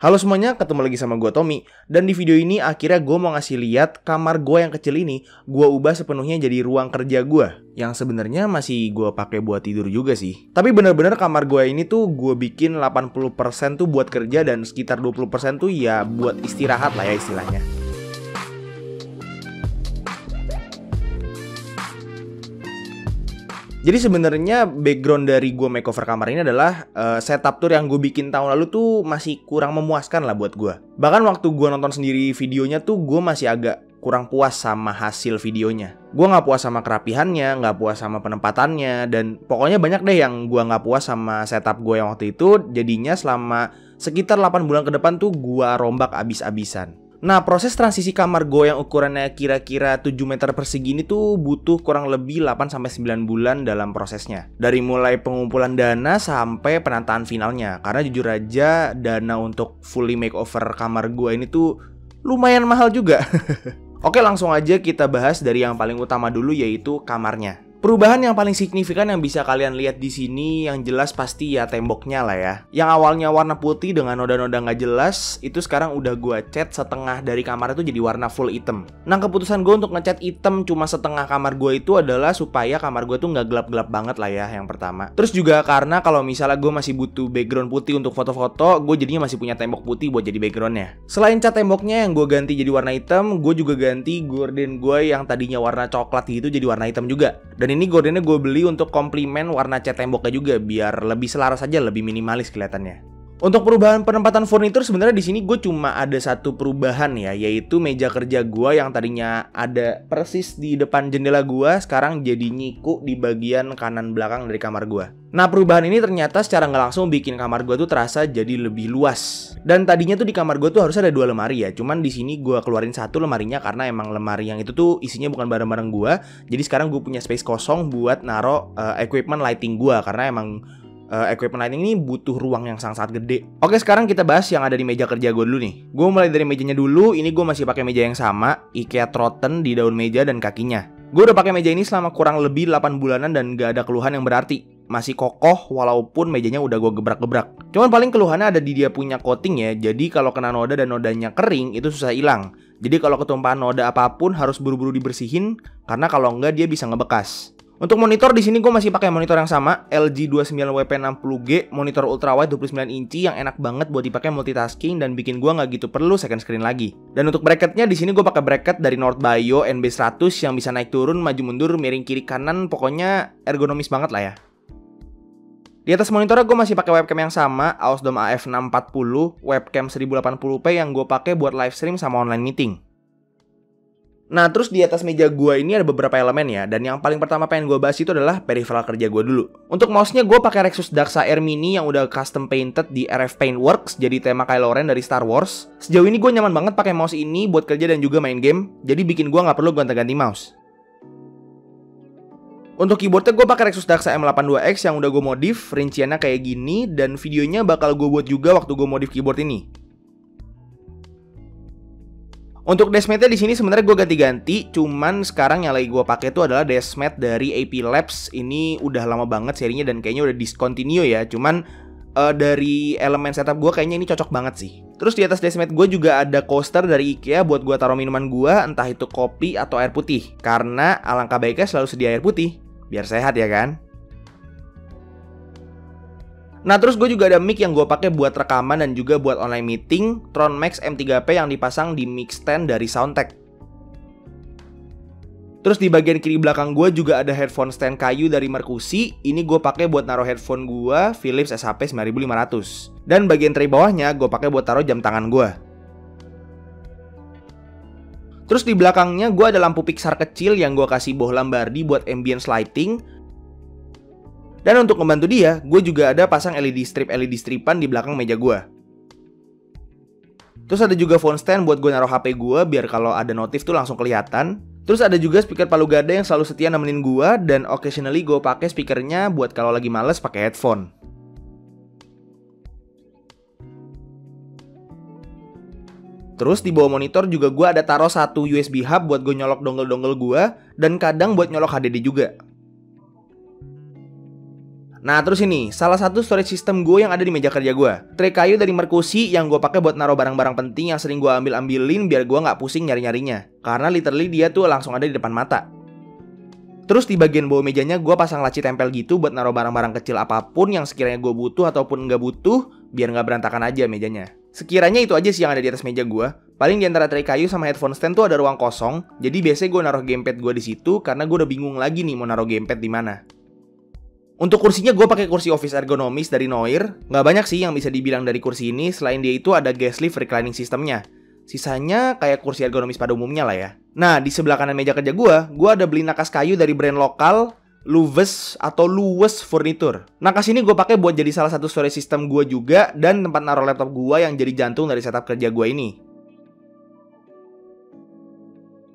Halo semuanya, ketemu lagi sama gue Tommy. Dan di video ini akhirnya gue mau ngasih lihat kamar gue yang kecil ini gue ubah sepenuhnya jadi ruang kerja gue, yang sebenarnya masih gue pakai buat tidur juga sih. Tapi bener-bener kamar gue ini tuh gue bikin 80% tuh buat kerja dan sekitar 20% tuh ya buat istirahat lah ya istilahnya. Jadi sebenarnya background dari gue makeover kamar ini adalah setup tour yang gue bikin tahun lalu tuh masih kurang memuaskan lah buat gue. Bahkan waktu gue nonton sendiri videonya tuh gue masih agak kurang puas sama hasil videonya. Gue gak puas sama kerapihannya, gak puas sama penempatannya, dan pokoknya banyak deh yang gue gak puas sama setup gue yang waktu itu. Jadinya selama sekitar 8 bulan ke depan tuh gue rombak abis-abisan. Nah, proses transisi kamar gue yang ukurannya kira-kira 7 meter persegi ini tuh butuh kurang lebih 8-9 bulan dalam prosesnya. Dari mulai pengumpulan dana sampai penataan finalnya. Karena jujur aja dana untuk fully makeover kamar gue ini tuh lumayan mahal juga. Oke, langsung aja kita bahas dari yang paling utama dulu, yaitu kamarnya. Perubahan yang paling signifikan yang bisa kalian lihat di sini yang jelas pasti ya temboknya lah ya. Yang awalnya warna putih dengan noda-noda nggak jelas, itu sekarang udah gua cat setengah dari kamar itu jadi warna full hitam. Nah, keputusan gua untuk ngecat hitam cuma setengah kamar gua itu adalah supaya kamar gua tuh nggak gelap-gelap banget lah ya, yang pertama. Terus juga karena kalau misalnya gua masih butuh background putih untuk foto-foto, gua jadinya masih punya tembok putih buat jadi backgroundnya. Selain cat temboknya yang gua ganti jadi warna hitam, gua juga ganti gorden gua yang tadinya warna coklat gitu jadi warna hitam juga. Dan ini gordennya gue beli untuk komplimen warna cat temboknya juga, biar lebih selaras aja, lebih minimalis kelihatannya. Untuk perubahan penempatan furnitur sebenarnya di sini gue cuma ada satu perubahan ya, yaitu meja kerja gue yang tadinya ada persis di depan jendela gue sekarang jadi nyiku di bagian kanan belakang dari kamar gue. Nah, perubahan ini ternyata secara nggak langsung bikin kamar gue tuh terasa jadi lebih luas. Dan tadinya tuh di kamar gue tuh harusnya ada 2 lemari ya, cuman di sini gue keluarin satu lemarinya karena emang lemari yang itu tuh isinya bukan barang-barang gue. Jadi sekarang gue punya space kosong buat naro equipment lighting gue, karena emang equipment lighting ini butuh ruang yang sangat gede. Oke, sekarang kita bahas yang ada di meja kerja gue dulu nih. Gue mulai dari mejanya dulu. Ini gue masih pakai meja yang sama, IKEA Trotten di daun meja dan kakinya. Gue udah pakai meja ini selama kurang lebih 8 bulanan dan gak ada keluhan yang berarti. Masih kokoh walaupun mejanya udah gue gebrak-gebrak. Cuman paling keluhannya ada di dia punya coating ya. Jadi kalau kena noda dan nodanya kering itu susah hilang. Jadi kalau ketumpahan noda apapun harus buru-buru dibersihin, karena kalau enggak dia bisa ngebekas. Untuk monitor di sini gue masih pakai monitor yang sama, LG 29WP60G, monitor ultrawide 29 inci yang enak banget buat dipakai multitasking dan bikin gue nggak gitu perlu second screen lagi. Dan untuk bracketnya di sini gue pakai bracket dari North Bio NB100 yang bisa naik turun, maju mundur, miring kiri kanan, pokoknya ergonomis banget lah ya. Di atas monitornya gue masih pakai webcam yang sama, Ausdom AF640, webcam 1080p yang gue pakai buat live stream sama online meeting. Nah, terus di atas meja gue ini ada beberapa elemen ya, dan yang paling pertama pengen gue bahas itu adalah peripheral kerja gue dulu. Untuk mouse-nya gue pakai Rexus Daxa Air Mini yang udah custom painted di RF Paintworks, jadi tema Kylo Ren dari Star Wars. Sejauh ini gue nyaman banget pakai mouse ini buat kerja dan juga main game, jadi bikin gue nggak perlu gonta-ganti mouse. Untuk keyboardnya gue pakai Rexus Daxa M82X yang udah gue modif, rinciannya kayak gini, dan videonya bakal gue buat juga waktu gue modif keyboard ini. Untuk deskmatnya di sini sebenarnya gue ganti-ganti, cuman sekarang yang lagi gue pakai itu adalah deskmat dari AP Labs. Ini udah lama banget serinya dan kayaknya udah discontinue ya. Cuman dari elemen setup gue kayaknya ini cocok banget sih. Terus di atas deskmat gue juga ada coaster dari IKEA buat gue taruh minuman gue, entah itu kopi atau air putih. Karena alangkah baiknya selalu sedia air putih, biar sehat ya kan. Nah, terus gue juga ada mic yang gue pakai buat rekaman dan juga buat online meeting, Tronmax M3P yang dipasang di mic stand dari Soundtech. Terus di bagian kiri belakang gue juga ada headphone stand kayu dari Mercusii. Ini gue pakai buat naruh headphone gue, Philips SHP9500. Dan bagian tray bawahnya gue pakai buat taruh jam tangan gue. Terus di belakangnya gue ada lampu Pixar kecil yang gue kasih bohlam Bardi buat ambience lighting. Dan untuk membantu dia, gue juga ada pasang LED stripan di belakang meja gue. Terus ada juga phone stand buat gue naruh HP gue biar kalau ada notif tuh langsung kelihatan. Terus ada juga speaker palu gada yang selalu setia nemenin gue, dan occasionally gue pakai speakernya buat kalau lagi males pakai headphone. Terus di bawah monitor juga gue ada taruh satu USB hub buat gue nyolok dongle-dongle gue, dan kadang buat nyolok HDD juga. Nah terus ini, salah satu storage system gue yang ada di meja kerja gue. Tray kayu dari Mercusii yang gue pakai buat naruh barang-barang penting yang sering gue ambil-ambilin biar gue nggak pusing nyari-nyarinya. Karena literally dia tuh langsung ada di depan mata. Terus di bagian bawah mejanya gue pasang laci tempel gitu buat naruh barang-barang kecil apapun yang sekiranya gue butuh ataupun nggak butuh biar nggak berantakan aja mejanya. Sekiranya itu aja sih yang ada di atas meja gue. Paling di antara tray kayu sama headphone stand tuh ada ruang kosong. Jadi biasanya gue naruh gamepad gue di situ karena gue udah bingung lagi nih mau naruh gamepad di mana. Untuk kursinya gue pakai kursi office ergonomis dari Noir. Nggak banyak sih yang bisa dibilang dari kursi ini, selain dia itu ada gas lift reclining sistemnya. Sisanya kayak kursi ergonomis pada umumnya lah ya. Nah, di sebelah kanan meja kerja gue ada beli nakas kayu dari brand lokal Luvves atau Luvves Furniture. Nakas ini gue pakai buat jadi salah satu storage system gue juga dan tempat naruh laptop gue yang jadi jantung dari setup kerja gue ini.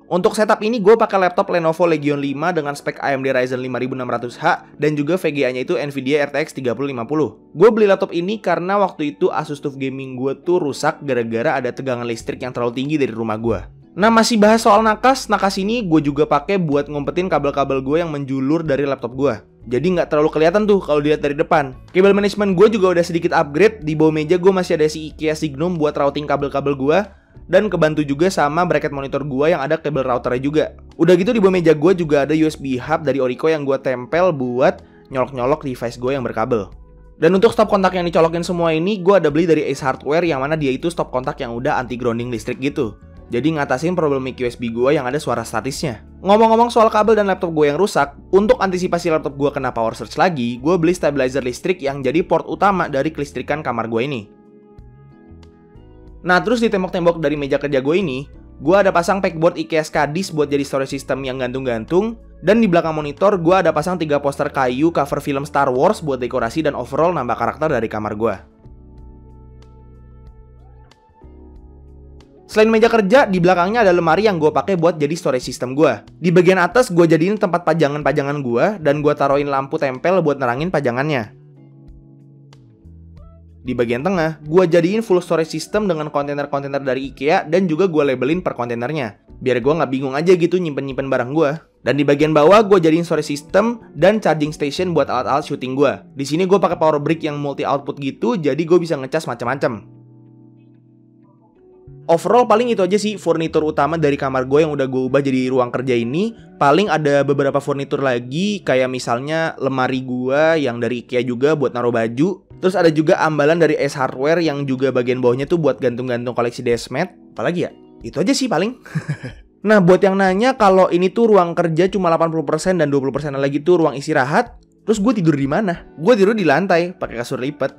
Untuk setup ini gue pakai laptop Lenovo Legion 5 dengan spek AMD Ryzen 5600H dan juga VGA-nya itu Nvidia RTX 3050. Gue beli laptop ini karena waktu itu Asus TUF Gaming gue tuh rusak gara-gara ada tegangan listrik yang terlalu tinggi dari rumah gue. Nah masih bahas soal nakas ini gue juga pakai buat ngumpetin kabel-kabel gue yang menjulur dari laptop gue. Jadi nggak terlalu kelihatan tuh kalau dilihat dari depan. Kabel manajemen gue juga udah sedikit upgrade. Di bawah meja gue masih ada si IKEA Signum buat routing kabel-kabel gue. Dan kebantu juga sama bracket monitor gua yang ada kabel routernya juga. Udah gitu di bawah meja gua juga ada USB hub dari Orico yang gua tempel buat nyolok-nyolok device gua yang berkabel. Dan untuk stop kontak yang dicolokin semua ini gua ada beli dari Ace Hardware yang mana dia itu stop kontak yang udah anti grounding listrik gitu. Jadi ngatasin problem mic USB gua yang ada suara statisnya. Ngomong-ngomong soal kabel dan laptop gua yang rusak, untuk antisipasi laptop gua kena power surge lagi, gua beli stabilizer listrik yang jadi port utama dari kelistrikan kamar gua ini. Nah terus di tembok-tembok dari meja kerja gue ini, gue ada pasang packboard IKEA Skadis buat jadi storage system yang gantung-gantung. Dan di belakang monitor gue ada pasang 3 poster kayu cover film Star Wars buat dekorasi dan overall nambah karakter dari kamar gue. Selain meja kerja, di belakangnya ada lemari yang gue pakai buat jadi storage system gue. Di bagian atas gue jadiin tempat pajangan-pajangan gue dan gue taruhin lampu tempel buat nerangin pajangannya. Di bagian tengah, gue jadiin full storage system dengan kontainer-kontainer dari IKEA dan juga gue labelin per kontainernya. Biar gue nggak bingung aja gitu nyimpen-nyimpen barang gue. Dan di bagian bawah, gue jadiin storage system dan charging station buat alat-alat syuting gue. Di sini gue pakai power brick yang multi-output gitu, jadi gue bisa ngecas macam-macam. Overall paling itu aja sih furnitur utama dari kamar gue yang udah gue ubah jadi ruang kerja ini. Paling ada beberapa furnitur lagi, kayak misalnya lemari gue yang dari IKEA juga buat naruh baju. Terus ada juga ambalan dari Ace Hardware yang juga bagian bawahnya tuh buat gantung-gantung koleksi desmet. Apalagi ya? Itu aja sih paling. Nah, buat yang nanya kalau ini tuh ruang kerja cuma 80% dan 20% lagi tuh ruang istirahat, terus gue tidur di mana? Gue tidur di lantai, pakai kasur lipat.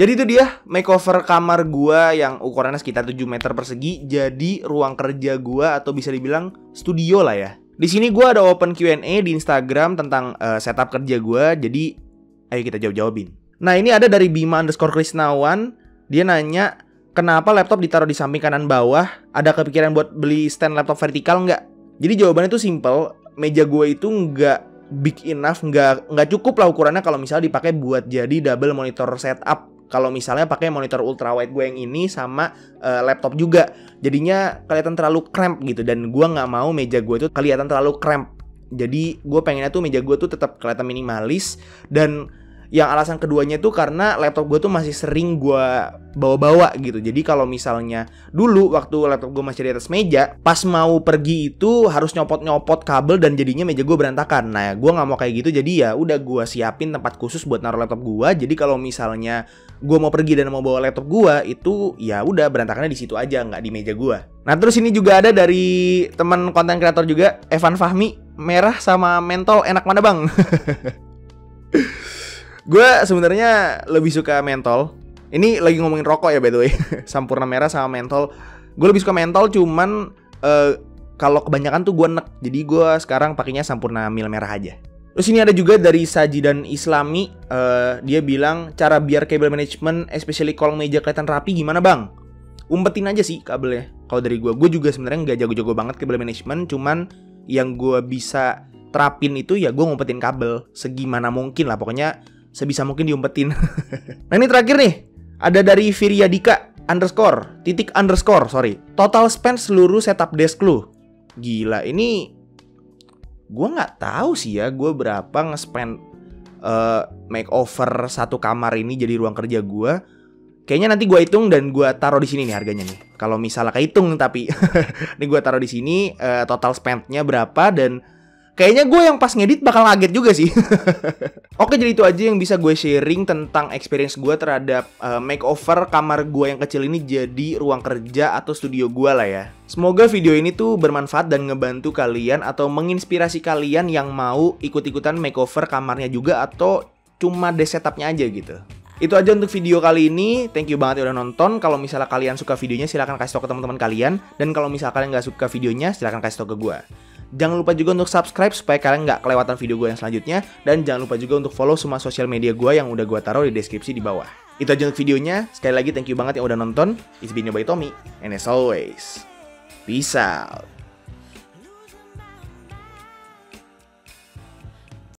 Jadi itu dia makeover kamar gue yang ukurannya sekitar 7 meter persegi jadi ruang kerja gue atau bisa dibilang studio lah ya. Di sini gue ada open Q&A di Instagram tentang setup kerja gue, jadi ayo kita jawab-jawabin. Nah ini ada dari Bima_Krisnawan, dia nanya, kenapa laptop ditaruh di samping kanan bawah, ada kepikiran buat beli stand laptop vertikal nggak? Jadi jawabannya tuh simple, meja gue itu nggak big enough, nggak cukup lah ukurannya kalau misalnya dipakai buat jadi double monitor setup. Kalau misalnya pakai monitor ultrawide gue yang ini sama laptop juga. Jadinya kelihatan terlalu cramp gitu. Dan gue nggak mau meja gue itu kelihatan terlalu cramp. Jadi gue pengennya tuh meja gue tuh tetap kelihatan minimalis. Dan yang alasan keduanya tuh karena laptop gue tuh masih sering gue bawa-bawa gitu. Jadi kalau misalnya dulu waktu laptop gue masih di atas meja, pas mau pergi itu harus nyopot-nyopot kabel dan jadinya meja gue berantakan. Nah gue gak mau kayak gitu, jadi ya udah gue siapin tempat khusus buat naruh laptop gue. Jadi kalau misalnya gue mau pergi dan mau bawa laptop gue, itu ya udah berantakannya di situ aja, nggak di meja gue. Nah terus ini juga ada dari teman konten kreator juga, Evan Fahmi, merah sama mentol enak mana bang? Gue sebenarnya lebih suka mentol. Ini lagi ngomongin rokok ya by the way. Sampurna merah sama mentol. Gue lebih suka mentol, cuman kalau kebanyakan tuh gue enek. Jadi gue sekarang pakainya sampurna mil merah aja. Terus ini ada juga dari Sajidan Islami. Dia bilang cara biar kabel management, especially kolong meja kelihatan rapi gimana bang? Umpetin aja sih kabelnya. Kalau dari gue juga sebenarnya nggak jago-jago banget kabel management. Cuman yang gue bisa terapin itu ya gue ngumpetin kabel segimana mungkin lah. Pokoknya sebisa mungkin diumpetin. Nah ini terakhir nih, ada dari Viriadika___, total spend seluruh setup desk lu. Gila, ini gue nggak tahu sih ya gue berapa nge-spend makeover satu kamar ini jadi ruang kerja gue. Kayaknya nanti gue hitung dan gue taruh di sini nih harganya nih. Kalau misalnya kehitung tapi ini gue taruh di sini total spendnya berapa, dan kayaknya gue yang pas ngedit bakal kaget juga sih. Oke, jadi itu aja yang bisa gue sharing tentang experience gue terhadap makeover kamar gue yang kecil ini jadi ruang kerja atau studio gue lah ya. Semoga video ini tuh bermanfaat dan ngebantu kalian atau menginspirasi kalian yang mau ikut-ikutan makeover kamarnya juga atau cuma desetupnya aja gitu. Itu aja untuk video kali ini. Thank you banget ya udah nonton. Kalau misalnya kalian suka videonya, silahkan kasih tau ke teman-teman kalian. Dan kalau misalnya kalian nggak suka videonya, silahkan kasih tau ke gue. Jangan lupa juga untuk subscribe supaya kalian nggak kelewatan video gue yang selanjutnya. Dan jangan lupa juga untuk follow semua sosial media gue yang udah gue taruh di deskripsi di bawah. Itu aja untuk videonya. Sekali lagi thank you banget yang udah nonton. It's been your boy Tommy. And as always, peace out.